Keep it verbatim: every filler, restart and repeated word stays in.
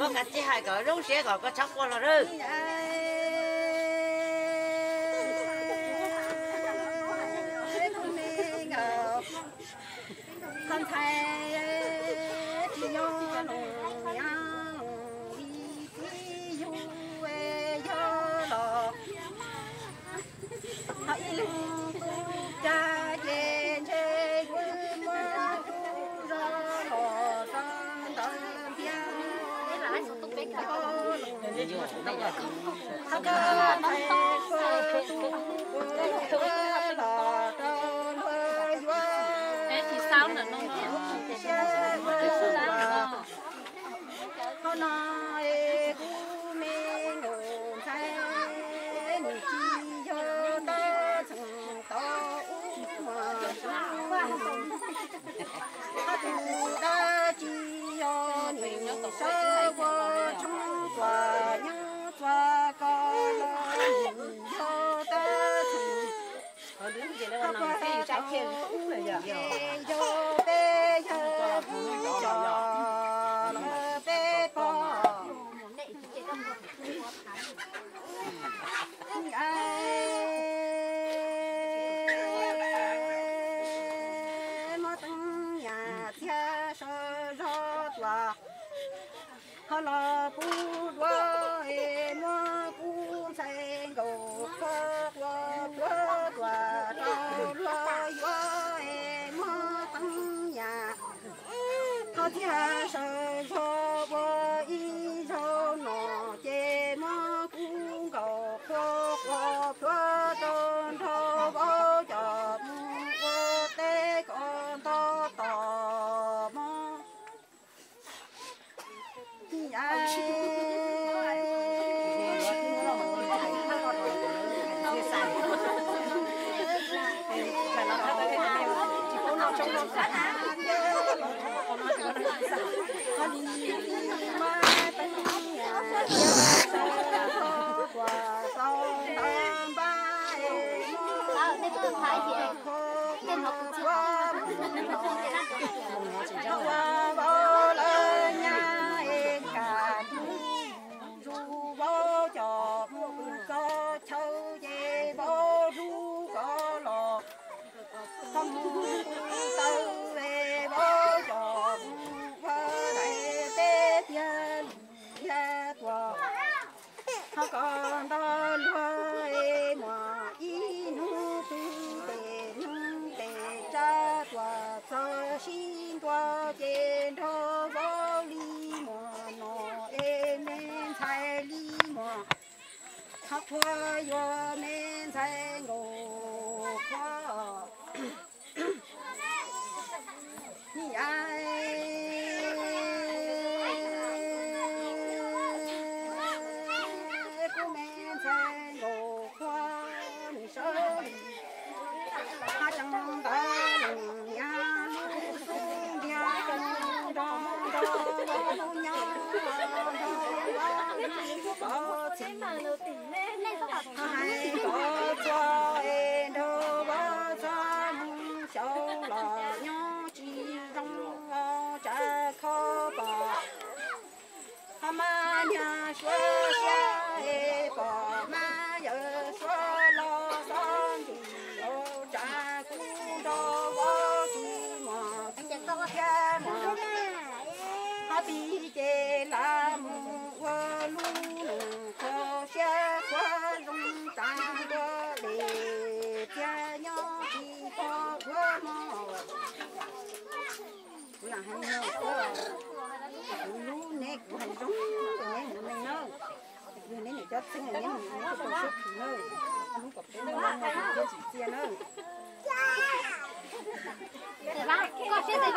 có cả chị hai cỡ rung xe gọi có chóc qua là rư con thầy thì nhô nụ nhau đi vui do lò hãy luôn cha về chơi vui mơ do lò con tận kia lái xuống tung bến rồi không có thầy quê tu quê lò con quê thế thì sao nữa nó con nói cú mê ngủ say người chi cho ta chẳng to uống mà chúng ta chỉ cho mình sơ qua chúng qua những qua con cho ta chẳng ta qua chẳng cho bé cho vui cho ai mà tung nhà cha sơ rót là họ là buôn lo em mà buôn say gầu khóc lo lo lo lo lo lo em mà tung nhà họ cha sơ cho vợ y cho nó che mà buôn gầu khóc lo tôn thâu bao giờ mưa té con to tò mò Hãy subscribe cho kênh Ghiền Mì Gõ để không bỏ lỡ những video hấp dẫn Hãy subscribe cho kênh Ghiền Mì Gõ để không bỏ lỡ những video hấp dẫn Happy day, la mu wa lu lu ko xia qua rong tang qua để cha nhau đi qua qua mò. Là hành nhau qua, lú nét hành rong cái này mình nhau. Người này chót sinh này nhau, nó còn sức nhau, lú cặp đôi nhau, nó chỉ chia nhau.